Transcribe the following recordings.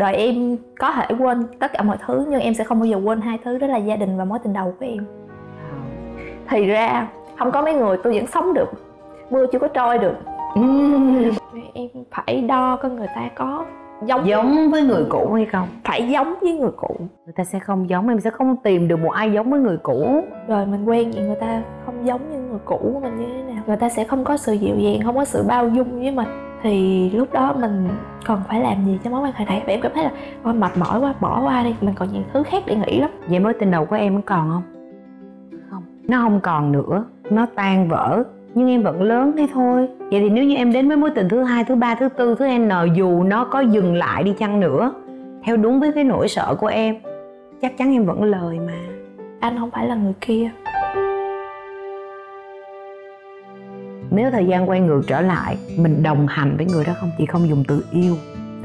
Đời em có thể quên tất cả mọi thứ, nhưng em sẽ không bao giờ quên hai thứ, đó là gia đình và mối tình đầu của em. Thì ra không có mấy người tôi vẫn sống được, mưa chưa có trôi được. Em phải đo coi người ta có giống với người cũ hay không. Phải giống với người cũ. Người ta sẽ không giống, em sẽ không tìm được một ai giống với người cũ. Rồi mình quen vậy người ta không giống như người cũ của mình như thế nào. Người ta sẽ không có sự dịu dàng, không có sự bao dung với mình. Thì lúc đó mình còn phải làm gì cho mối quan hệ này? Và em cảm thấy là ôi mệt mỏi quá, bỏ qua đi, mình còn những thứ khác để nghĩ lắm. Vậy mối tình đầu của em nó còn không? Không. Nó không còn nữa, nó tan vỡ. Nhưng em vẫn lớn thế thôi. Vậy thì nếu như em đến với mối tình thứ hai, thứ ba, thứ tư, thứ n, dù nó có dừng lại đi chăng nữa, theo đúng với cái nỗi sợ của em, chắc chắn em vẫn lời mà. Anh không phải là người kia. Nếu thời gian quay ngược trở lại, mình đồng hành với người đó không? Chị không dùng từ yêu.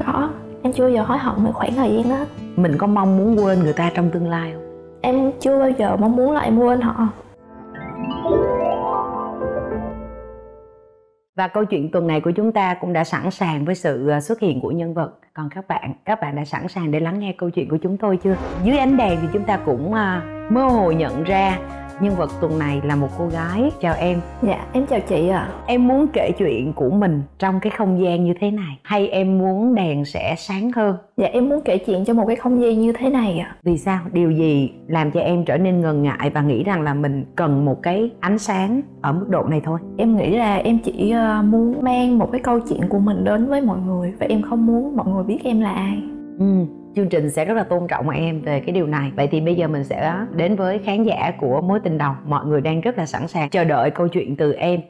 Có, em chưa bao giờ hối hận về khoảng thời gian đó. Mình có mong muốn quên người ta trong tương lai không? Em chưa bao giờ mong muốn là em quên họ. Và câu chuyện tuần này của chúng ta cũng đã sẵn sàng với sự xuất hiện của nhân vật. Còn các bạn đã sẵn sàng để lắng nghe câu chuyện của chúng tôi chưa? Dưới ánh đèn thì chúng ta cũng mơ hồ nhận ra nhân vật tuần này là một cô gái. Chào em. Dạ, em chào chị ạ. Em muốn kể chuyện của mình trong cái không gian như thế này, hay em muốn đèn sẽ sáng hơn? Dạ, em muốn kể chuyện trong một cái không gian như thế này ạ. Vì sao? Điều gì làm cho em trở nên ngần ngại và nghĩ rằng là mình cần một cái ánh sáng ở mức độ này thôi? Em nghĩ là em chỉ muốn mang một cái câu chuyện của mình đến với mọi người, và em không muốn mọi người biết em là ai. Chương trình sẽ rất là tôn trọng em về cái điều này. Vậy thì bây giờ mình sẽ đến với khán giả của mối tình đầu. Mọi người đang rất là sẵn sàng chờ đợi câu chuyện từ em.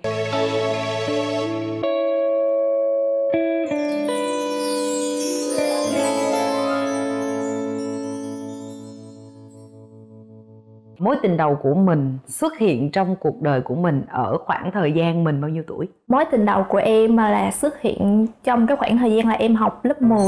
Mối tình đầu của mình xuất hiện trong cuộc đời của mình ở khoảng thời gian mình bao nhiêu tuổi? Mối tình đầu của em là xuất hiện trong cái khoảng thời gian là em học lớp 10.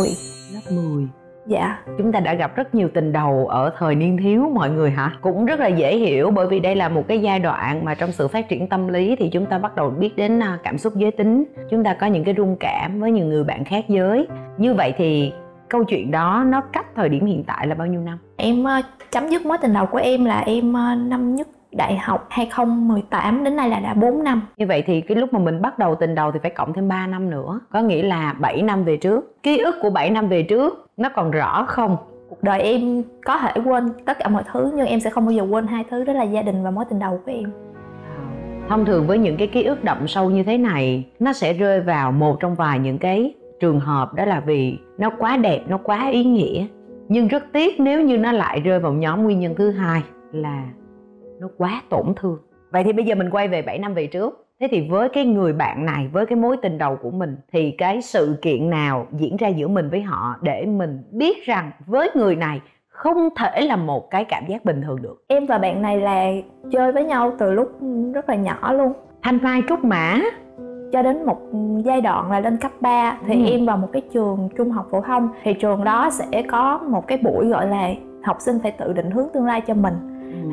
Lớp 10. Dạ. Chúng ta đã gặp rất nhiều tình đầu ở thời niên thiếu mọi người hả? Cũng rất là dễ hiểu, bởi vì đây là một cái giai đoạn mà trong sự phát triển tâm lý thì chúng ta bắt đầu biết đến cảm xúc giới tính. Chúng ta có những cái rung cảm với nhiều người bạn khác giới. Như vậy thì câu chuyện đó nó cách thời điểm hiện tại là bao nhiêu năm? Em chấm dứt mối tình đầu của em là em năm nhất đại học 2018, đến nay là đã 4 năm. Như vậy thì cái lúc mà mình bắt đầu tình đầu thì phải cộng thêm 3 năm nữa. Có nghĩa là 7 năm về trước. Ký ức của 7 năm về trước nó còn rõ không? Cuộc đời em có thể quên tất cả mọi thứ, nhưng em sẽ không bao giờ quên hai thứ, đó là gia đình và mối tình đầu của em. Thông thường với những cái ký ức đậm sâu như thế này, nó sẽ rơi vào một trong vài những cái trường hợp, đó là vì nó quá đẹp, nó quá ý nghĩa. Nhưng rất tiếc nếu như nó lại rơi vào nhóm nguyên nhân thứ hai là nó quá tổn thương. Vậy thì bây giờ mình quay về 7 năm về trước. Thế thì với cái người bạn này, với cái mối tình đầu của mình, thì cái sự kiện nào diễn ra giữa mình với họ để mình biết rằng với người này không thể là một cái cảm giác bình thường được? Em và bạn này là chơi với nhau từ lúc rất là nhỏ luôn, thanh mai trúc mã, cho đến một giai đoạn là lên cấp 3 thì em vào một cái trường trung học phổ thông. Thì trường đó sẽ có một cái buổi gọi là học sinh phải tự định hướng tương lai cho mình.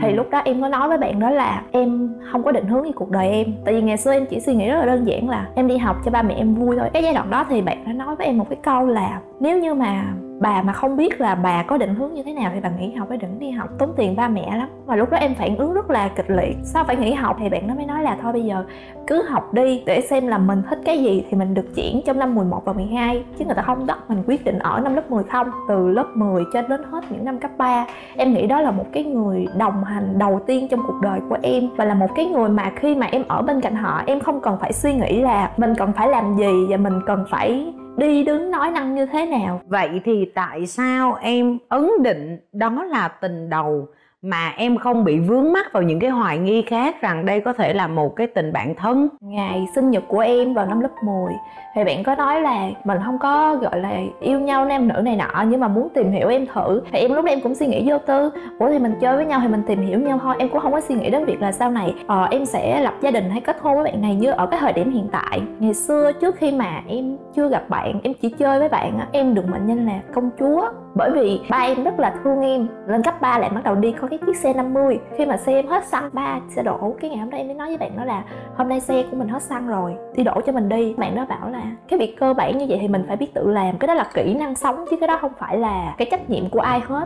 Thì lúc đó em có nói với bạn đó là em không có định hướng gì cuộc đời em. Tại vì ngày xưa em chỉ suy nghĩ rất là đơn giản là em đi học cho ba mẹ em vui thôi. Cái giai đoạn đó thì bạn đã nói với em một cái câu là nếu như mà bà mà không biết là bà có định hướng như thế nào thì bà nghỉ học, phải đừng đi học, tốn tiền ba mẹ lắm. Và lúc đó em phản ứng rất là kịch liệt. Sao phải nghỉ học? Thì bạn nó mới nói là thôi bây giờ cứ học đi, để xem là mình thích cái gì thì mình được chuyển trong năm 11 và 12, chứ người ta không bắt mình quyết định ở năm lớp 10 không. Từ lớp 10 cho đến hết những năm cấp 3, em nghĩ đó là một cái người đồng hành đầu tiên trong cuộc đời của em. Và là một cái người mà khi mà em ở bên cạnh họ, em không cần phải suy nghĩ là mình cần phải làm gì và mình cần phải đi đứng nói năng như thế nào. Vậy thì tại sao em ấn định đó là tình đầu mà em không bị vướng mắc vào những cái hoài nghi khác rằng đây có thể là một cái tình bạn thân? Ngày sinh nhật của em vào năm lớp 10 thì bạn có nói là mình không có gọi là yêu nhau nam nữ này nọ, nhưng mà muốn tìm hiểu em thử. Thì em lúc đó em cũng suy nghĩ vô tư, ủa thì mình chơi với nhau thì mình tìm hiểu nhau thôi. Em cũng không có suy nghĩ đến việc là sau này em sẽ lập gia đình hay kết hôn với bạn này như ở cái thời điểm hiện tại. Ngày xưa trước khi mà em chưa gặp bạn, em chỉ chơi với bạn, em được mệnh danh là công chúa. Bởi vì ba em rất là thương em. Lên cấp 3 lại bắt đầu đi có cái chiếc xe 50. Khi mà xe em hết xăng, ba sẽ đổ. Cái ngày hôm nay em mới nói với bạn đó là hôm nay xe của mình hết xăng rồi thì đổ cho mình đi. Bạn đó bảo là cái việc cơ bản như vậy thì mình phải biết tự làm. Cái đó là kỹ năng sống chứ cái đó không phải là cái trách nhiệm của ai hết.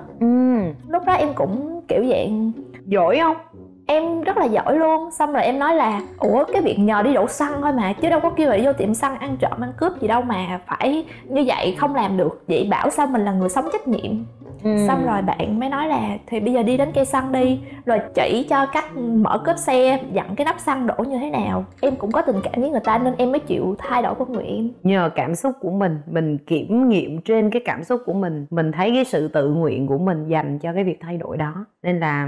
Lúc đó em cũng kiểu dạng giỏi không? Em rất là giỏi luôn. Xong rồi em nói là ủa cái việc nhờ đi đổ xăng thôi mà, chứ đâu có kêu là vô tiệm xăng ăn trộm ăn cướp gì đâu mà phải như vậy, không làm được. Vậy bảo sao mình là người sống trách nhiệm. Xong rồi bạn mới nói là thì bây giờ đi đến cây xăng đi, rồi chỉ cho cách mở cốp xe, dặn cái nắp xăng đổ như thế nào. Em cũng có tình cảm với người ta nên em mới chịu thay đổi con người em. Nhờ cảm xúc của mình kiểm nghiệm trên cái cảm xúc của mình thấy cái sự tự nguyện của mình dành cho cái việc thay đổi đó, nên là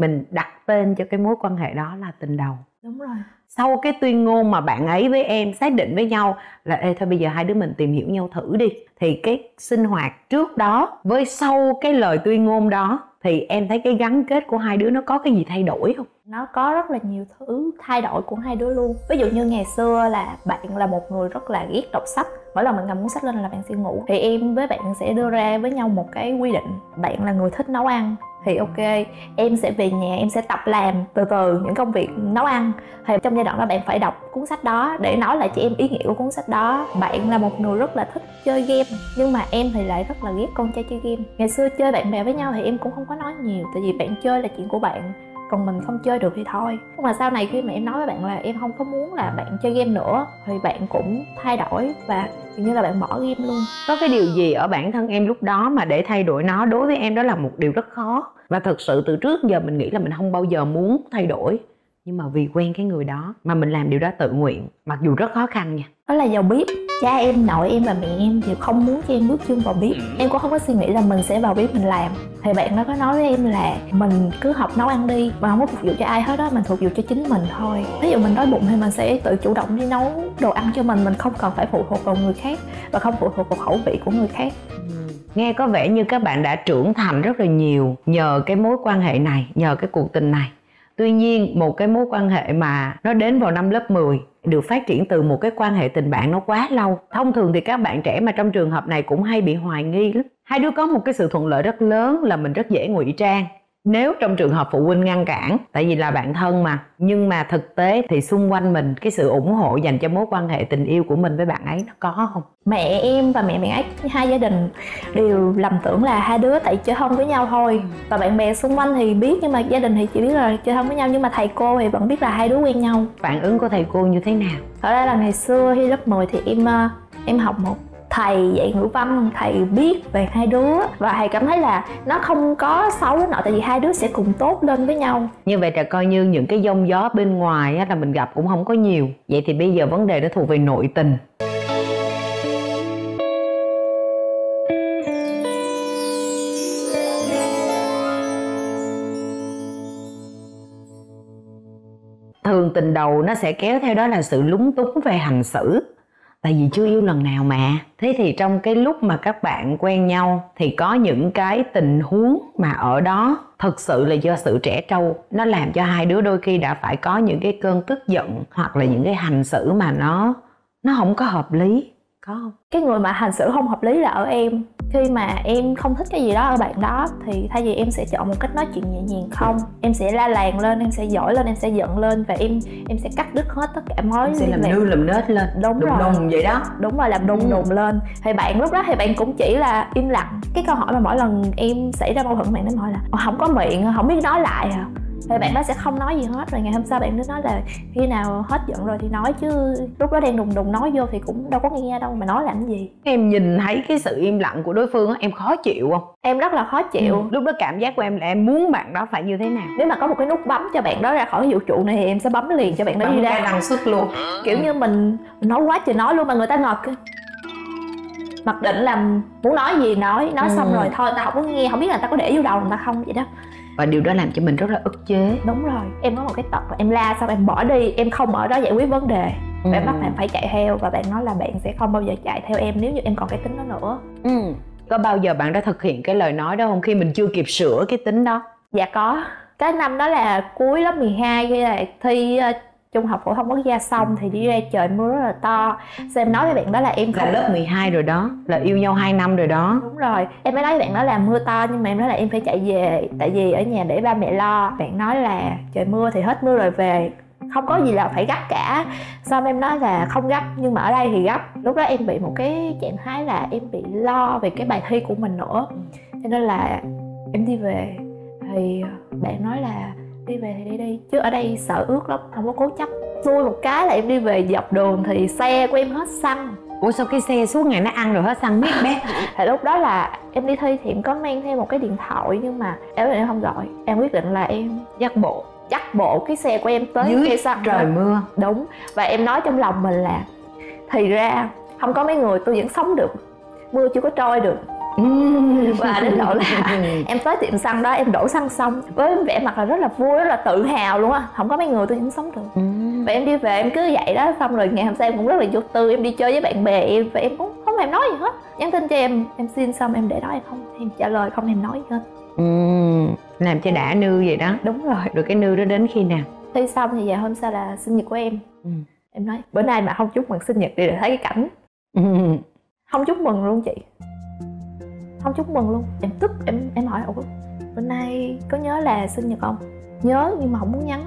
mình đặt tên cho cái mối quan hệ đó là tình đầu. Đúng rồi. Sau cái tuyên ngôn mà bạn ấy với em xác định với nhau là ê thôi bây giờ hai đứa mình tìm hiểu nhau thử đi, thì cái sinh hoạt trước đó với sau cái lời tuyên ngôn đó thì em thấy cái gắn kết của hai đứa nó có cái gì thay đổi không? Nó có rất là nhiều thứ thay đổi của hai đứa luôn. Ví dụ như ngày xưa là bạn là một người rất là ghét đọc sách. Mỗi lần bạn cầm cuốn sách lên là bạn sẽ ngủ. Thì em với bạn sẽ đưa ra với nhau một cái quy định. Bạn là người thích nấu ăn thì ok, em sẽ về nhà em sẽ tập làm từ từ những công việc nấu ăn. Thì trong giai đoạn đó bạn phải đọc cuốn sách đó để nói lại cho em ý nghĩa của cuốn sách đó. Bạn là một người rất là thích chơi game, nhưng mà em thì lại rất là ghét con trai chơi game. Ngày xưa chơi bạn bè với nhau thì em cũng không có nói nhiều, tại vì bạn chơi là chuyện của bạn, còn mình không chơi được thì thôi. Nhưng mà sau này khi mà em nói với bạn là em không có muốn là bạn chơi game nữa thì bạn cũng thay đổi và như là bạn bỏ game luôn. Có cái điều gì ở bản thân em lúc đó mà để thay đổi nó đối với em đó là một điều rất khó, và thực sự từ trước giờ mình nghĩ là mình không bao giờ muốn thay đổi, nhưng mà vì quen cái người đó mà mình làm điều đó tự nguyện, mặc dù rất khó khăn nha. Đó là vào bếp. Cha em, nội em và mẹ em thì không muốn cho em bước chân vào bếp. Em cũng không có suy nghĩ là mình sẽ vào bếp mình làm. Thì bạn nó có nói với em là mình cứ học nấu ăn đi, mà không có phục vụ cho ai hết đó, mình phục vụ cho chính mình thôi. Ví dụ mình đói bụng thì mình sẽ tự chủ động đi nấu đồ ăn cho mình không cần phải phụ thuộc vào người khác và không phụ thuộc vào khẩu vị của người khác. Nghe có vẻ như các bạn đã trưởng thành rất là nhiều nhờ cái mối quan hệ này, nhờ cái cuộc tình này. Tuy nhiên, một cái mối quan hệ mà nó đến vào năm lớp 10 được phát triển từ một cái quan hệ tình bạn nó quá lâu. Thông thường thì các bạn trẻ mà trong trường hợp này cũng hay bị hoài nghi lắm. Hai đứa có một cái sự thuận lợi rất lớn là mình rất dễ ngụy trang nếu trong trường hợp phụ huynh ngăn cản, tại vì là bạn thân mà. Nhưng mà thực tế thì xung quanh mình cái sự ủng hộ dành cho mối quan hệ tình yêu của mình với bạn ấy nó có không? Mẹ em và mẹ bạn ấy, hai gia đình đều lầm tưởng là hai đứa tại chơi thân với nhau thôi, và bạn bè xung quanh thì biết, nhưng mà gia đình thì chỉ biết là chơi thân với nhau, nhưng mà thầy cô thì vẫn biết là hai đứa quen nhau. Phản ứng của thầy cô như thế nào? Thật ra là ngày xưa khi lớp 10 thì em học một thầy dạy ngữ văn, thầy biết về hai đứa và thầy cảm thấy là nó không có xấu đến nỗi, tại vì hai đứa sẽ cùng tốt lên với nhau. Như vậy là coi như những cái giông gió bên ngoài á, là mình gặp cũng không có nhiều. Vậy thì bây giờ vấn đề nó thuộc về nội tình. Thường tình đầu nó sẽ kéo theo đó là sự lúng túng về hành xử, tại vì chưa yêu lần nào mà. Thế thì trong cái lúc mà các bạn quen nhau thì có những cái tình huống mà ở đó thực sự là do sự trẻ trâu, nó làm cho hai đứa đôi khi đã phải có những cái cơn tức giận hoặc là những cái hành xử mà nó không có hợp lý, có không? Cái người mà hành xử không hợp lý là ở em. Khi mà em không thích cái gì đó ở bạn đó thì thay vì em sẽ chọn một cách nói chuyện nhẹ nhàng, không, em sẽ la làng lên, em sẽ giỏi lên, em sẽ giận lên, và em sẽ cắt đứt hết tất cả mối liên lạc, sẽ làm nư làm nết lên, đúng rồi, đùng đùng vậy đó, đúng rồi, làm đùng đùng lên. Thì bạn lúc đó thì bạn cũng chỉ là im lặng. Cái câu hỏi mà mỗi lần em xảy ra mâu thuẫn bạn ấy hỏi là không có miệng, không biết nói lại à, thì bạn đó sẽ không nói gì hết. Rồi ngày hôm sau bạn ấy nói là khi nào hết giận rồi thì nói, chứ lúc đó đang đùng đùng nói vô thì cũng đâu có nghe đâu mà nói làm gì. Em nhìn thấy cái sự im lặng của đối phương đó, em khó chịu không? Em rất là khó chịu. Lúc đó cảm giác của em là em muốn bạn đó phải như thế nào. Nếu mà có một cái nút bấm cho bạn đó ra khỏi cái vũ trụ này thì em sẽ bấm liền cho bạn đó đi ra, năng suất luôn. Kiểu như mình nói quá trời nói luôn mà người ta ngọt mặc định là muốn nói gì nói xong rồi thôi, ta không có nghe, không biết là ta có để vô đầu người ta không vậy đó. Và điều đó làm cho mình rất là ức chế. Đúng rồi, em có một cái tật là em la xong em bỏ đi, em không ở đó giải quyết vấn đề. Bạn bắt bạn phải chạy theo, và bạn nói là bạn sẽ không bao giờ chạy theo em nếu như em còn cái tính đó nữa. Có bao giờ bạn đã thực hiện cái lời nói đó không, khi mình chưa kịp sửa cái tính đó? Dạ có. Cái năm đó là cuối lớp 12, khi là thi trung học phổ thông quốc gia xong thì đi ra trời mưa rất là to. Sao em nói với bạn đó là em không... Là lớp 12 rồi đó, là yêu nhau 2 năm rồi đó. Đúng rồi, em mới nói với bạn đó là mưa to nhưng mà em nói là em phải chạy về, tại vì ở nhà để ba mẹ lo. Bạn nói là trời mưa thì hết mưa rồi về, không có gì là phải gấp cả. Xong em nói là không gấp, nhưng mà ở đây thì gấp. Lúc đó em bị một cái trạng thái là em bị lo về cái bài thi của mình nữa, cho nên là em đi về. Thì bạn nói là đi về thì đi đi, chứ ở đây sợ ướt lắm, không có cố chấp. Xui một cái là em đi về dọc đường thì xe của em hết xăng. Ủa sao cái xe suốt ngày nó ăn rồi hết xăng biết bé. Thì lúc đó là em đi thi thì em có mang theo một cái điện thoại, nhưng mà em không gọi. Em quyết định là em dắt bộ cái xe của em tới dưới cây xăng trời mưa. Đúng. Và em nói trong lòng mình là thì ra không có mấy người tôi vẫn sống được, mưa chưa có trôi được. Và đến độ là em tới tiệm xăng đó, em đổ xăng xong với vẻ mặt là rất là vui, rất là tự hào luôn á. Không có mấy người tôi vẫn sống được. Và em đi về em cứ vậy đó. Xong rồi ngày hôm sau em cũng rất là vô tư, em đi chơi với bạn bè em và em cũng không thèm nói gì hết. Nhắn tin cho em xin xong em để đó, em không thèm trả lời, không thèm nói gì hết. Làm cho đã nư vậy đó. Đúng rồi. Rồi cái nư đó đến khi nào? Thi xong thì vài hôm sau là sinh nhật của em. Em nói bữa nay mà không chúc mừng sinh nhật đi để thấy cái cảnh. Không chúc mừng luôn chị, không chúc mừng luôn. Em tức, em hỏi ủa bữa nay có nhớ là sinh nhật không? Nhớ nhưng mà không muốn nhắn,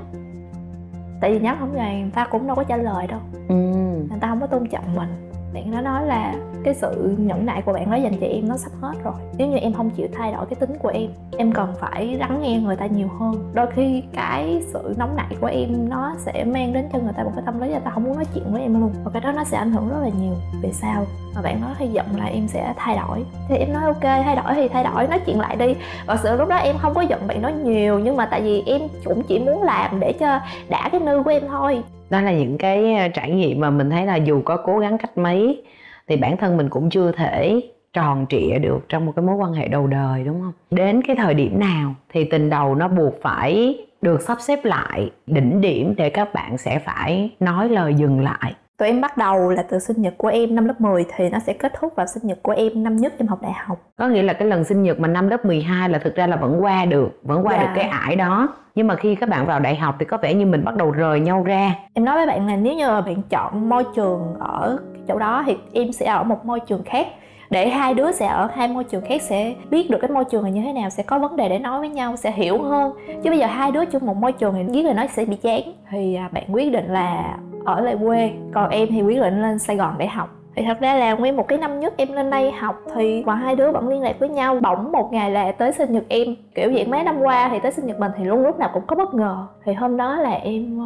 tại vì nhắn không ngày người ta cũng đâu có trả lời đâu. Người ta không có tôn trọng mình. Bạn nó nói là cái sự nhẫn nại của bạn đó dành cho em nó sắp hết rồi, nếu như em không chịu thay đổi cái tính của em cần phải lắng nghe người ta nhiều hơn. Đôi khi cái sự nóng nảy của em nó sẽ mang đến cho người ta một cái tâm lý là ta không muốn nói chuyện với em luôn, và cái đó nó sẽ ảnh hưởng rất là nhiều. Vì sao mà bạn nó hy vọng là em sẽ thay đổi? Thì em nói ok, thay đổi thì thay đổi, nói chuyện lại đi. Và sự lúc đó em không có giận bạn nói nhiều, nhưng mà tại vì em cũng chỉ muốn làm để cho đã cái nư của em thôi. Đó là những cái trải nghiệm mà mình thấy là dù có cố gắng cách mấy thì bản thân mình cũng chưa thể tròn trịa được trong một cái mối quan hệ đầu đời, đúng không? Đến cái thời điểm nào thì tình đầu nó buộc phải được sắp xếp lại đỉnh điểm để các bạn sẽ phải nói lời dừng lại. Tụi em bắt đầu là từ sinh nhật của em năm lớp 10 thì nó sẽ kết thúc vào sinh nhật của em năm nhất em học đại học. Có nghĩa là cái lần sinh nhật mà năm lớp 12 là thực ra là vẫn qua được, được cái ải đó. Nhưng mà khi các bạn vào đại học thì có vẻ như mình bắt đầu rời nhau ra. Em nói với bạn là nếu như bạn chọn môi trường ở chỗ đó thì em sẽ ở một môi trường khác, để hai đứa sẽ ở hai môi trường khác, sẽ biết được cái môi trường là như thế nào, sẽ có vấn đề để nói với nhau, sẽ hiểu hơn. Chứ bây giờ hai đứa chung một môi trường thì biết là nó sẽ bị chán. Thì bạn quyết định là ở lại quê, còn em thì quyết định lên Sài Gòn để học. Thì thật ra là nguyên một cái năm nhất em lên đây học thì mà hai đứa vẫn liên lạc với nhau. Bỗng một ngày là tới sinh nhật em, kiểu vậy. Mấy năm qua thì tới sinh nhật mình thì luôn lúc nào cũng có bất ngờ. Thì hôm đó là em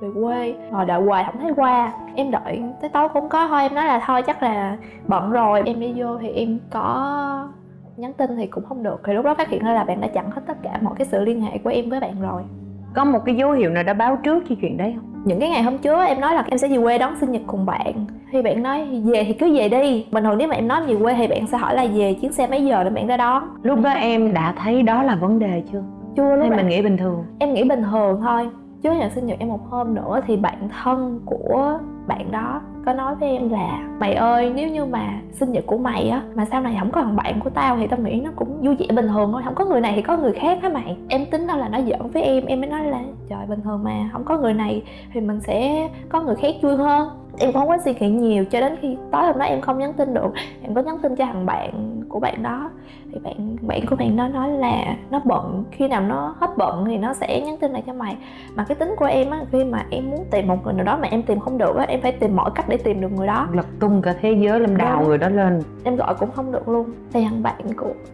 về quê, ngồi đợi hoài không thấy qua. Em đợi tới tối cũng có thôi, em nói là thôi chắc là bận rồi. Em đi vô thì em có nhắn tin thì cũng không được. Thì lúc đó phát hiện ra là bạn đã chặn hết tất cả mọi cái sự liên hệ của em với bạn rồi. Có một cái dấu hiệu nào đã báo trước cho chuyện đấy không? Những cái ngày hôm trước em nói là em sẽ về quê đón sinh nhật cùng bạn. Thì bạn nói về thì cứ về đi. Bình thường nếu mà em nói về quê thì bạn sẽ hỏi là về chuyến xe mấy giờ để bạn ra đón. Lúc đó em đã thấy đó là vấn đề chưa? Chưa luôn. Thì mình nghĩ bình thường. Em nghĩ bình thường thôi. Chứ ngày sinh nhật em một hôm nữa thì bạn thân của bạn đó có nói với em là mày ơi, nếu như mà sinh nhật của mày á mà sau này không có thằng bạn của tao thì tao nghĩ nó cũng vui vẻ bình thường thôi, không có người này thì có người khác hả mày. Em tính đâu là nó giỡn với em mới nói là trời bình thường mà, không có người này thì mình sẽ có người khác vui hơn. Em cũng không có suy nghĩ nhiều cho đến khi tối hôm đó em không nhắn tin được. Em có nhắn tin cho thằng bạn của bạn đó thì bạn của bạn đó nói là nó bận, khi nào nó hết bận thì nó sẽ nhắn tin lại cho mày. Mà cái tính của em á, khi mà em muốn tìm một người nào đó mà em tìm không được á, em phải tìm mọi cách để tìm được người đó, lật tung cả thế giới làm đào người đó lên. Em gọi cũng không được luôn. Thì thằng bạn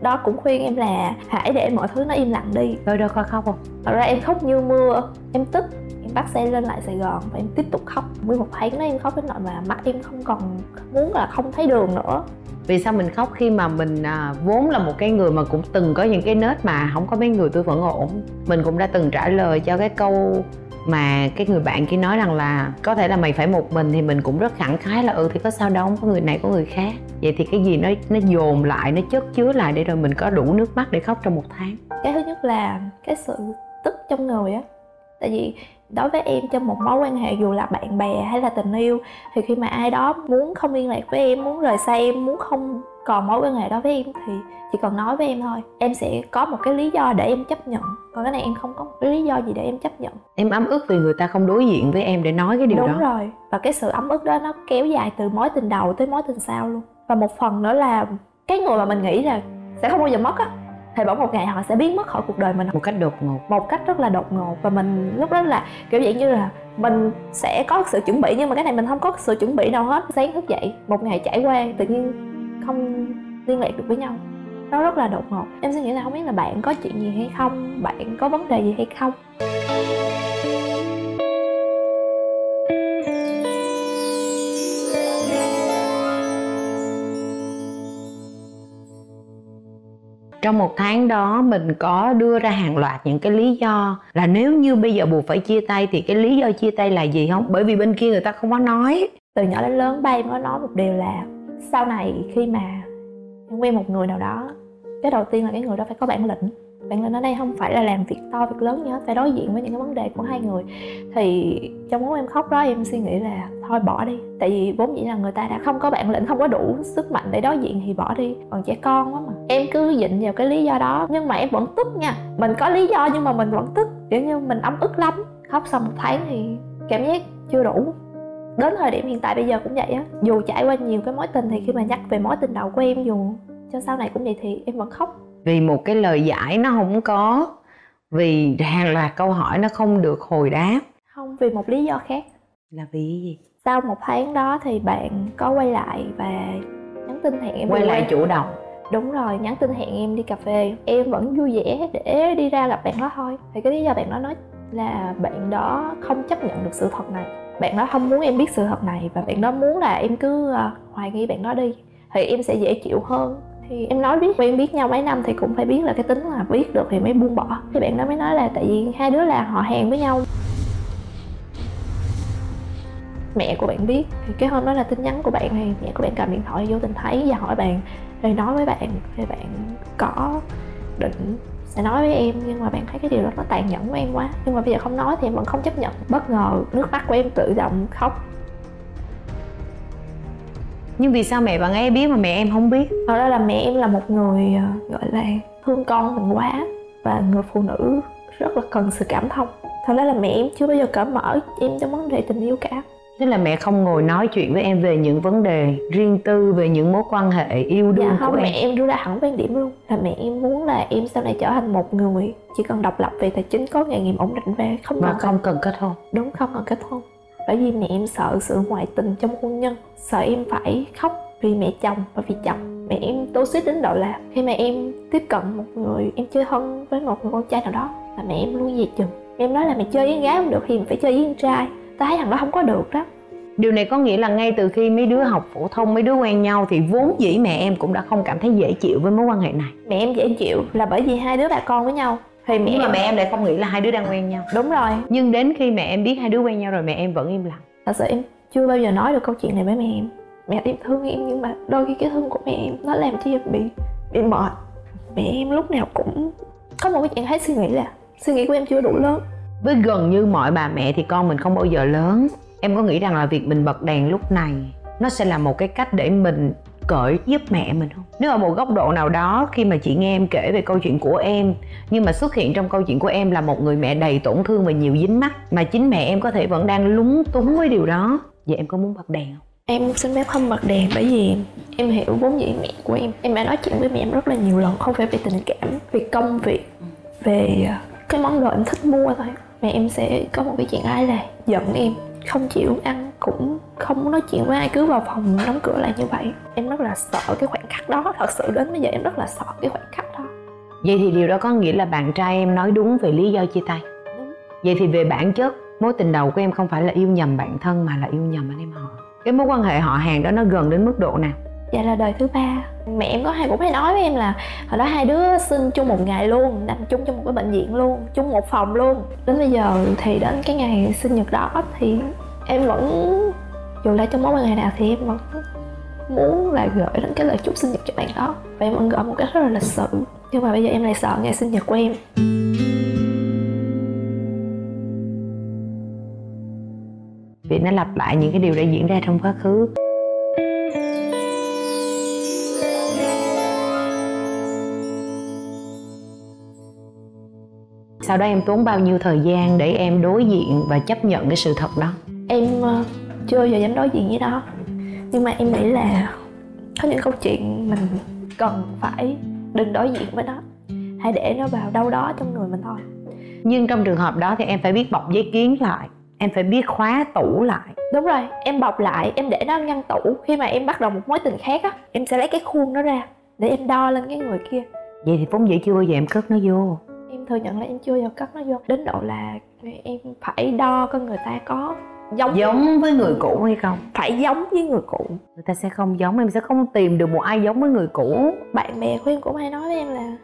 đó cũng khuyên em là hãy để mọi thứ nó im lặng đi. Rồi đâu có khóc không? Thật ra em khóc như mưa. Em tức, em bắt xe lên lại Sài Gòn và em tiếp tục khóc. Nguyên một tháng đó em khóc đến nỗi mà mắt em không còn muốn là không thấy đường nữa. Vì sao mình khóc khi mà mình vốn là một cái người mà cũng từng có những cái nết mà không có mấy người tôi vẫn ổn. Mình cũng đã từng trả lời cho cái câu mà cái người bạn kia nói rằng là có thể là mày phải một mình, thì mình cũng rất khẳng khái là ừ thì có sao đâu, không có người này có người khác. Vậy thì cái gì nó dồn lại, nó chất chứa lại để rồi mình có đủ nước mắt để khóc trong một tháng. Cái thứ nhất là cái sự tức trong người á. Tại vì đối với em, trong một mối quan hệ dù là bạn bè hay là tình yêu, thì khi mà ai đó muốn không liên lạc với em, muốn rời xa em, muốn không còn mối quan hệ đó với em thì chỉ cần nói với em thôi, em sẽ có một cái lý do để em chấp nhận. Còn cái này em không có một cái lý do gì để em chấp nhận. Em ấm ức vì người ta không đối diện với em để nói cái điều đó. Đúng rồi. Và cái sự ấm ức đó nó kéo dài từ mối tình đầu tới mối tình sau luôn. Và một phần nữa là cái người mà mình nghĩ là sẽ không bao giờ mất á, thì bỗng một ngày họ sẽ biến mất khỏi cuộc đời mình một cách đột ngột, một cách rất là đột ngột. Và mình lúc đó là kiểu dạng như là mình sẽ có sự chuẩn bị, nhưng mà cái này mình không có sự chuẩn bị nào hết. Sáng thức dậy một ngày trải qua tự nhiên không liên lạc được với nhau, nó rất là đột ngột. Em suy nghĩ là không biết là bạn có chuyện gì hay không, bạn có vấn đề gì hay không. Trong một tháng đó mình có đưa ra hàng loạt những cái lý do là nếu như bây giờ buộc phải chia tay thì cái lý do chia tay là gì không? Bởi vì bên kia người ta không có nói. Từ nhỏ đến lớn ba em có nói một điều là sau này khi mà em quen một người nào đó, cái đầu tiên là cái người đó phải có bản lĩnh. Bản lĩnh ở đây không phải là làm việc to việc lớn gì hết, phải đối diện với những cái vấn đề của hai người. Thì trong lúc em khóc đó em suy nghĩ là thôi bỏ đi, tại vì vốn dĩ là người ta đã không có bản lĩnh, không có đủ sức mạnh để đối diện thì bỏ đi, còn trẻ con quá mà. Em cứ dịnh vào cái lý do đó nhưng mà em vẫn tức nha, mình có lý do nhưng mà mình vẫn tức, kiểu như mình ấm ức lắm. Khóc xong một tháng thì cảm giác chưa đủ. Đến thời điểm hiện tại bây giờ cũng vậy á, dù trải qua nhiều cái mối tình thì khi mà nhắc về mối tình đầu của em dù cho sau này cũng vậy thì em vẫn khóc. Vì một cái lời giải nó không có, vì hàng loạt câu hỏi nó không được hồi đáp. Không, vì một lý do khác. Là vì gì? Sau một tháng đó thì bạn có quay lại và nhắn tin hẹn em. Quay lại chủ động. Đúng rồi, nhắn tin hẹn em đi cà phê. Em vẫn vui vẻ để đi ra gặp bạn đó thôi. Thì cái lý do bạn đó nói là bạn đó không chấp nhận được sự thật này, bạn đó không muốn em biết sự thật này, và bạn đó muốn là em cứ hoài nghi bạn đó đi thì em sẽ dễ chịu hơn. Thì em nói biết quen biết nhau mấy năm thì cũng phải biết là cái tính là biết được thì mới buông bỏ. Thì bạn đó mới nói là tại vì hai đứa là họ hàng với nhau, mẹ của bạn biết. Thì cái hôm đó là tin nhắn của bạn thì mẹ của bạn cầm điện thoại vô tình thấy và hỏi bạn, rồi nói với bạn thì bạn có định sẽ nói với em, nhưng mà bạn thấy cái điều đó nó tàn nhẫn với em quá, nhưng mà bây giờ không nói thì em vẫn không chấp nhận. Bất ngờ nước mắt của em tự động khóc. Nhưng vì sao mẹ bạn ấy biết mà mẹ em không biết? Thật ra là mẹ em là một người gọi là thương con mình quá, và người phụ nữ rất là cần sự cảm thông. Thật ra là mẹ em chưa bao giờ cởi mở em trong vấn đề tình yêu cả. Tức là mẹ không ngồi nói chuyện với em về những vấn đề riêng tư, về những mối quan hệ yêu đương của em. Mẹ em đưa ra hẳn quan điểm luôn là mẹ em muốn là em sau này trở thành một người chỉ cần độc lập về tài chính, có nghề nghiệp ổn định về không mà cần không cần kết hôn. Đúng, không cần kết hôn. Bởi vì mẹ em sợ sự ngoại tình trong hôn nhân, sợ em phải khóc vì mẹ chồng và vì chồng. Mẹ em toxic đến độ là khi mà em tiếp cận một người, em chơi thân với một người con trai nào đó là mẹ em luôn dè chừng. Em nói là mày chơi với con gái không được thì mày phải chơi với con trai, tao thấy thằng đó không có được đó. Điều này có nghĩa là ngay từ khi mấy đứa học phổ thông, mấy đứa quen nhau thì vốn dĩ mẹ em cũng đã không cảm thấy dễ chịu với mối quan hệ này. Mẹ em dễ chịu là bởi vì hai đứa bà con với nhau. Thì mẹ mà mẹ em lại không nghĩ là hai đứa đang quen nhau. Đúng rồi. Nhưng đến khi mẹ em biết hai đứa quen nhau rồi mẹ em vẫn im lặng. Thật sự em chưa bao giờ nói được câu chuyện này với mẹ em. Mẹ em thương em nhưng mà đôi khi cái thương của mẹ em nó làm cho em bị mệt. Mẹ em lúc nào cũng có một cái chuyện hết suy nghĩ là suy nghĩ của em chưa đủ lớn. Với gần như mọi bà mẹ thì con mình không bao giờ lớn. Em có nghĩ rằng là việc mình bật đèn lúc này nó sẽ là một cái cách để mình cởi giúp mẹ mình không? Nếu ở một góc độ nào đó, khi mà chị nghe em kể về câu chuyện của em, nhưng mà xuất hiện trong câu chuyện của em là một người mẹ đầy tổn thương và nhiều dính mắc, mà chính mẹ em có thể vẫn đang lúng túng với điều đó, vậy em có muốn bật đèn không? Em xin phép không bật đèn, bởi vì em hiểu vốn dĩ mẹ của em đã nói chuyện với mẹ em rất là nhiều lần, không phải về tình cảm, về công việc, về cái món đồ em thích mua thôi. Mẹ em sẽ có một cái chuyện ai là giận em, không chịu ăn, cũng không muốn nói chuyện với ai, cứ vào phòng đóng cửa lại như vậy. Em rất là sợ cái khoảnh khắc đó, thật sự đến bây giờ em rất là sợ cái khoảnh khắc đó. Vậy thì điều đó có nghĩa là bạn trai em nói đúng về lý do chia tay. Đúng. Vậy thì về bản chất, mối tình đầu của em không phải là yêu nhầm bạn thân mà là yêu nhầm anh em họ. Cái mối quan hệ họ hàng đó nó gần đến mức độ nào? Dạ là đời thứ ba. Mẹ em cũng hay nói với em là hồi đó hai đứa sinh chung một ngày luôn, nằm chung trong một cái bệnh viện luôn, chung một phòng luôn. Đến bây giờ thì đến cái ngày sinh nhật đó thì em vẫn, dù là trong mối quan hệ nào thì em vẫn muốn là gửi đến cái lời chúc sinh nhật cho bạn đó, và em vẫn gửi một cách rất là lịch sự. Nhưng mà bây giờ em lại sợ ngày sinh nhật của em. Vì nó lặp lại những cái điều đã diễn ra trong quá khứ. Sau đó em tốn bao nhiêu thời gian để em đối diện và chấp nhận cái sự thật đó? Em chưa bao giờ dám đối diện với nó. Nhưng mà em nghĩ là có những câu chuyện mình cần phải đừng đối diện với nó, hãy để nó vào đâu đó trong người mình thôi. Nhưng trong trường hợp đó thì em phải biết bọc giấy kiến lại, em phải biết khóa tủ lại. Đúng rồi, em bọc lại, em để nó ngăn tủ. Khi mà em bắt đầu một mối tình khác á, em sẽ lấy cái khuôn đó ra để em đo lên cái người kia. Vậy thì vốn dĩ chưa bao giờ em cất nó vô. Em thừa nhận là em chưa bao giờ cất nó vô, đến độ là em phải đo coi người ta có giống với người cũ hay không. Phải giống với người cũ. Người ta sẽ không giống, em sẽ không tìm được một ai giống với người cũ. Bạn bè của em cũng hay nói với em là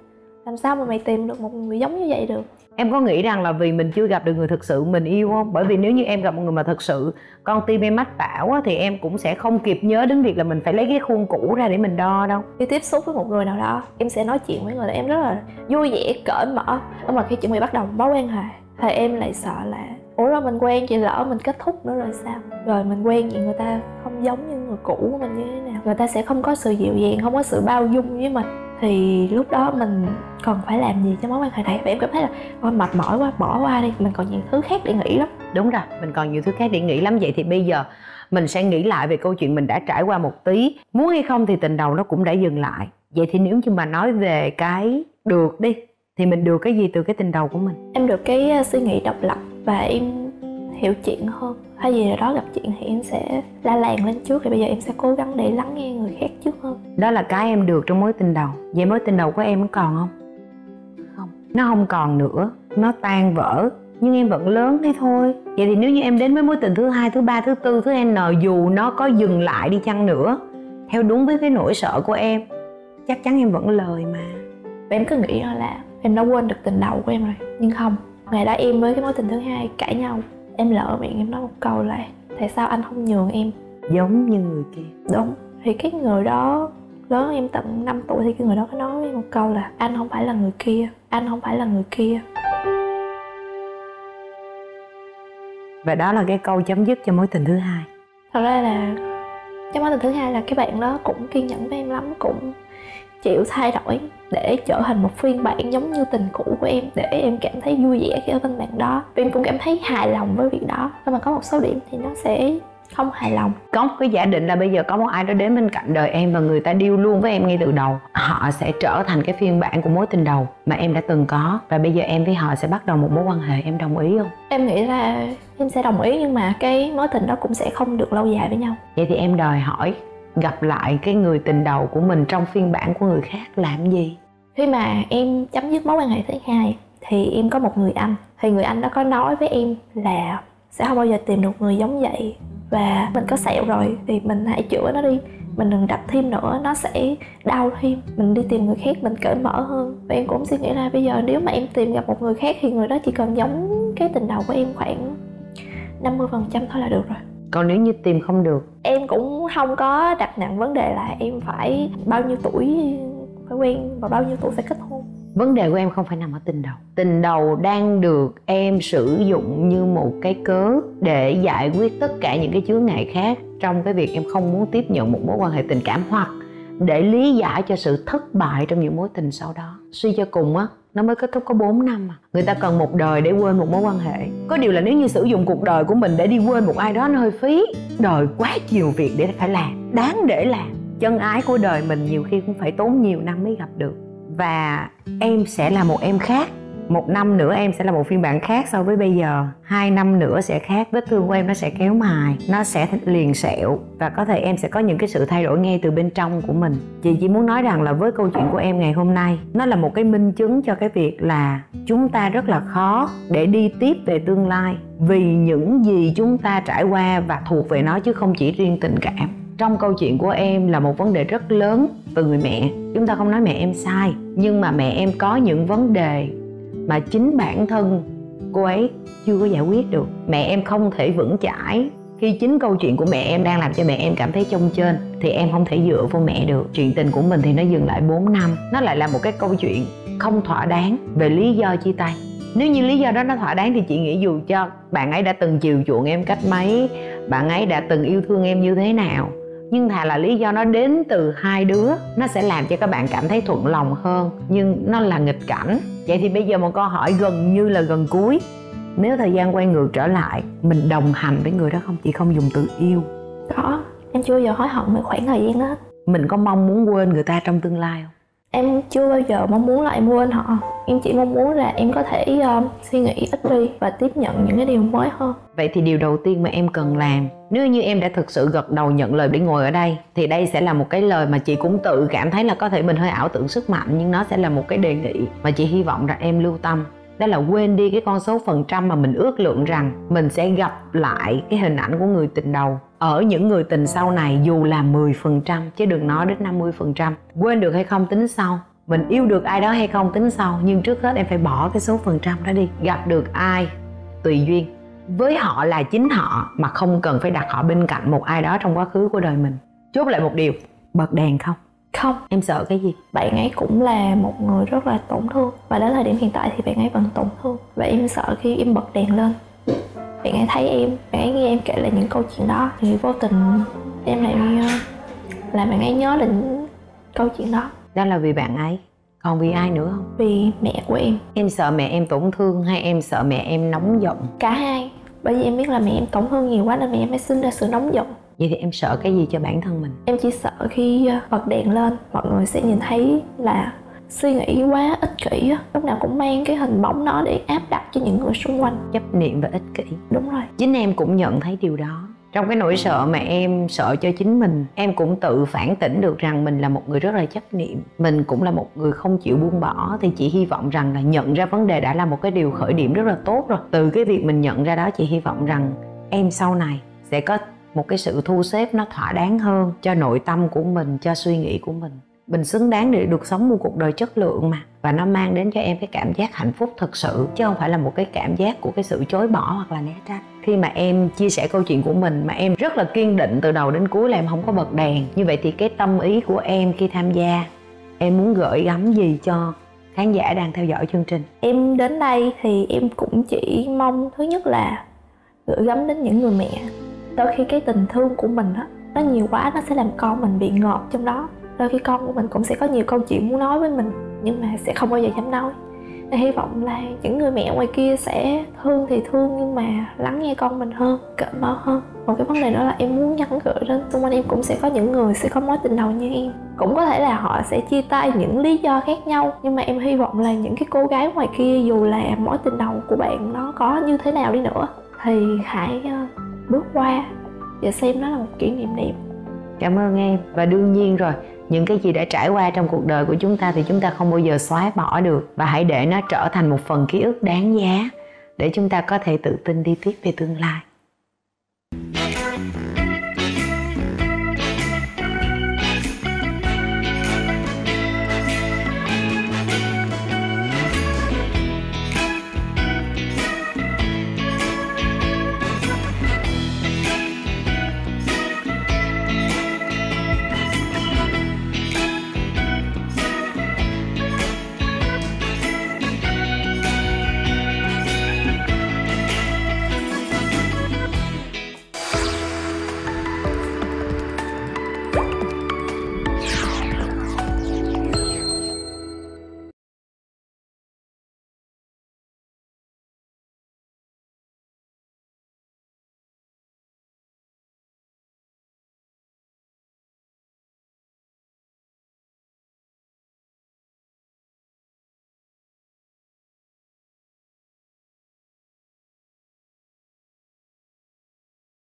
làm sao mà mày tìm được một người giống như vậy được. Em có nghĩ rằng là vì mình chưa gặp được người thực sự mình yêu không? Bởi vì nếu như em gặp một người mà thực sự con tim em mách bảo thì em cũng sẽ không kịp nhớ đến việc là mình phải lấy cái khuôn cũ ra để mình đo đâu. Khi tiếp xúc với một người nào đó, em sẽ nói chuyện với người đó em rất là vui vẻ, cởi mở. Nhưng mà khi chị My bắt đầu mối quan hệ thì em lại sợ là ủa rồi mình quen chị lỡ mình kết thúc nữa rồi sao? Rồi mình quen vậy người ta không giống như người cũ của mình như thế nào? Người ta sẽ không có sự dịu dàng, không có sự bao dung với mình. Thì lúc đó mình còn phải làm gì cho mối quan hệ này? Và em cảm thấy là mệt mỏi quá, bỏ qua đi, mình còn nhiều thứ khác để nghĩ lắm. Đúng rồi, mình còn nhiều thứ khác để nghĩ lắm. Vậy thì bây giờ mình sẽ nghĩ lại về câu chuyện mình đã trải qua một tí. Muốn hay không thì tình đầu nó cũng đã dừng lại. Vậy thì nếu như mà nói về cái được đi, thì mình được cái gì từ cái tình đầu của mình? Em được cái suy nghĩ độc lập và em hiểu chuyện hơn. Hay gì đó gặp chuyện thì em sẽ la làng lên trước, thì bây giờ em sẽ cố gắng để lắng nghe người khác trước hơn. Đó là cái em được trong mối tình đầu. Vậy mối tình đầu của em còn không? Không. Nó không còn nữa, nó tan vỡ. Nhưng em vẫn lớn thế thôi. Vậy thì nếu như em đến với mối tình thứ hai, thứ ba, thứ tư, thứ n, dù nó có dừng lại đi chăng nữa, theo đúng với cái nỗi sợ của em, chắc chắn em vẫn lời mà. Và em cứ nghĩ là em đã quên được tình đầu của em rồi. Nhưng không, ngày đó em với cái mối tình thứ hai cãi nhau. Em lỡ miệng em nói một câu là tại sao anh không nhường em giống như người kia. Đúng. Thì cái người đó lớn em tận 5 tuổi thì cái người đó có nói với em một câu là anh không phải là người kia, anh không phải là người kia. Và đó là cái câu chấm dứt cho mối tình thứ hai. Thật ra là cái mối tình thứ hai là cái bạn đó cũng kiên nhẫn với em lắm, cũng chịu thay đổi để trở thành một phiên bản giống như tình cũ của em, để em cảm thấy vui vẻ khi ở bên bạn đó. Em cũng cảm thấy hài lòng với việc đó. Nhưng mà có một số điểm thì nó sẽ không hài lòng. Có một cái giả định là bây giờ có một ai đó đến bên cạnh đời em và người ta deal luôn với em ngay từ đầu. Họ sẽ trở thành cái phiên bản của mối tình đầu mà em đã từng có. Và bây giờ em với họ sẽ bắt đầu một mối quan hệ, em đồng ý không? Em nghĩ là em sẽ đồng ý, nhưng mà cái mối tình đó cũng sẽ không được lâu dài với nhau. Vậy thì em đòi hỏi gặp lại cái người tình đầu của mình trong phiên bản của người khác làm gì? Khi mà em chấm dứt mối quan hệ thứ hai thì em có một người anh. Thì người anh đó có nói với em là sẽ không bao giờ tìm được người giống vậy. Và mình có sẹo rồi thì mình hãy chữa nó đi, mình đừng đập thêm nữa, nó sẽ đau thêm. Mình đi tìm người khác, mình cởi mở hơn. Và em cũng suy nghĩ là bây giờ nếu mà em tìm gặp một người khác thì người đó chỉ cần giống cái tình đầu của em khoảng 50% thôi là được rồi. Còn nếu như tìm không được? Em cũng không có đặt nặng vấn đề là em phải bao nhiêu tuổi phải quen và bao nhiêu tuổi phải kết hôn. Vấn đề của em không phải nằm ở tình đầu. Tình đầu đang được em sử dụng như một cái cớ để giải quyết tất cả những cái chướng ngại khác trong cái việc em không muốn tiếp nhận một mối quan hệ tình cảm, hoặc để lý giải cho sự thất bại trong những mối tình sau đó. Suy cho cùng á, nó mới kết thúc có 4 năm à. Người ta cần một đời để quên một mối quan hệ. Có điều là nếu như sử dụng cuộc đời của mình để đi quên một ai đó nó hơi phí. Đời quá nhiều việc để phải làm, đáng để làm. Chân ái của đời mình nhiều khi cũng phải tốn nhiều năm mới gặp được. Và em sẽ là một em khác. 1 năm nữa em sẽ là một phiên bản khác so với bây giờ. 2 năm nữa sẽ khác, vết thương của em nó sẽ kéo mài, nó sẽ liền sẹo. Và có thể em sẽ có những cái sự thay đổi ngay từ bên trong của mình. Chị chỉ muốn nói rằng là với câu chuyện của em ngày hôm nay, nó là một cái minh chứng cho cái việc là chúng ta rất là khó để đi tiếp về tương lai, vì những gì chúng ta trải qua và thuộc về nó chứ không chỉ riêng tình cảm. Trong câu chuyện của em là một vấn đề rất lớn từ người mẹ. Chúng ta không nói mẹ em sai, nhưng mà mẹ em có những vấn đề mà chính bản thân cô ấy chưa có giải quyết được. Mẹ em không thể vững chãi khi chính câu chuyện của mẹ em đang làm cho mẹ em cảm thấy chông chênh, thì em không thể dựa vào mẹ được. Chuyện tình của mình thì nó dừng lại 4 năm. Nó lại là một cái câu chuyện không thỏa đáng về lý do chia tay. Nếu như lý do đó nó thỏa đáng thì chị nghĩ dù cho bạn ấy đã từng chiều chuộng em cách mấy, bạn ấy đã từng yêu thương em như thế nào, nhưng thà là lý do nó đến từ hai đứa, nó sẽ làm cho các bạn cảm thấy thuận lòng hơn, nhưng nó là nghịch cảnh. Vậy thì bây giờ một câu hỏi gần như là gần cuối: nếu thời gian quay ngược trở lại, mình đồng hành với người đó không? Chị không dùng từ yêu. Có, em chưa bao giờ hối hận về khoảng thời gian đó. Mình có mong muốn quên người ta trong tương lai không? Em chưa bao giờ mong muốn là em quên họ. Em chỉ mong muốn là em có thể suy nghĩ ít đi và tiếp nhận những cái điều mới hơn. Vậy thì điều đầu tiên mà em cần làm, nếu như em đã thực sự gật đầu nhận lời để ngồi ở đây, thì đây sẽ là một cái lời mà chị cũng tự cảm thấy là có thể mình hơi ảo tưởng sức mạnh, nhưng nó sẽ là một cái đề nghị mà chị hy vọng rằng em lưu tâm. Đó là quên đi cái con số phần trăm mà mình ước lượng rằng mình sẽ gặp lại cái hình ảnh của người tình đầu ở những người tình sau này, dù là 10% chứ đừng nói đến 50%. Quên được hay không tính sau, mình yêu được ai đó hay không tính sau, nhưng trước hết em phải bỏ cái số phần trăm đó đi. Gặp được ai tùy duyên, với họ là chính họ mà không cần phải đặt họ bên cạnh một ai đó trong quá khứ của đời mình. Chốt lại một điều: bật đèn không? Không. Em sợ cái gì? Bạn ấy cũng là một người rất là tổn thương, và đến thời điểm hiện tại thì bạn ấy vẫn tổn thương. Và em sợ khi em bật đèn lên, bạn ấy thấy em, bạn ấy nghe em kể lại những câu chuyện đó, thì vô tình em lại làm bạn ấy nhớ đến câu chuyện đó. Đó là vì bạn ấy. Còn vì ai nữa không? Vì mẹ của em. Em sợ mẹ em tổn thương hay em sợ mẹ em nóng giận? Cả hai. Bởi vì em biết là mẹ em tổn thương nhiều quá nên mẹ em mới sinh ra sự nóng giận. Vậy thì em sợ cái gì cho bản thân mình? Em chỉ sợ khi bật đèn lên, mọi người sẽ nhìn thấy là suy nghĩ quá ích kỷ, lúc nào cũng mang cái hình bóng nó để áp đặt cho những người xung quanh. Chấp niệm và ích kỷ. Đúng rồi. Chính em cũng nhận thấy điều đó. Trong cái nỗi sợ mà em sợ cho chính mình, em cũng tự phản tỉnh được rằng mình là một người rất là chấp niệm, mình cũng là một người không chịu buông bỏ. Thì chị hy vọng rằng là nhận ra vấn đề đã là một cái điều khởi điểm rất là tốt rồi. Từ cái việc mình nhận ra đó, chị hy vọng rằng em sau này sẽ có một cái sự thu xếp nó thỏa đáng hơn cho nội tâm của mình, cho suy nghĩ của mình. Mình xứng đáng để được sống một cuộc đời chất lượng mà, và nó mang đến cho em cái cảm giác hạnh phúc thật sự, chứ không phải là một cái cảm giác của cái sự chối bỏ hoặc là né tránh. Khi mà em chia sẻ câu chuyện của mình mà em rất là kiên định từ đầu đến cuối là em không có bật đèn. Như vậy thì cái tâm ý của em khi tham gia, em muốn gửi gắm gì cho khán giả đang theo dõi chương trình? Em đến đây thì em cũng chỉ mong thứ nhất là gửi gắm đến những người mẹ. Đôi khi cái tình thương của mình á, nó nhiều quá nó sẽ làm con mình bị ngợp trong đó. Đôi khi con của mình cũng sẽ có nhiều câu chuyện muốn nói với mình nhưng mà sẽ không bao giờ dám nói. Nên hy vọng là những người mẹ ngoài kia sẽ thương thì thương nhưng mà lắng nghe con mình hơn, cởi mở hơn. Một cái vấn đề nữa là em muốn nhắn gửi đến xung quanh em cũng sẽ có những người sẽ có mối tình đầu như em. Cũng có thể là họ sẽ chia tay những lý do khác nhau, nhưng mà em hy vọng là những cái cô gái ngoài kia, dù là mối tình đầu của bạn nó có như thế nào đi nữa, thì hãy bước qua và xem nó là một kỷ niệm đẹp. Cảm ơn em. Và đương nhiên rồi, những cái gì đã trải qua trong cuộc đời của chúng ta thì chúng ta không bao giờ xóa bỏ được, và hãy để nó trở thành một phần ký ức đáng giá để chúng ta có thể tự tin đi tiếp về tương lai.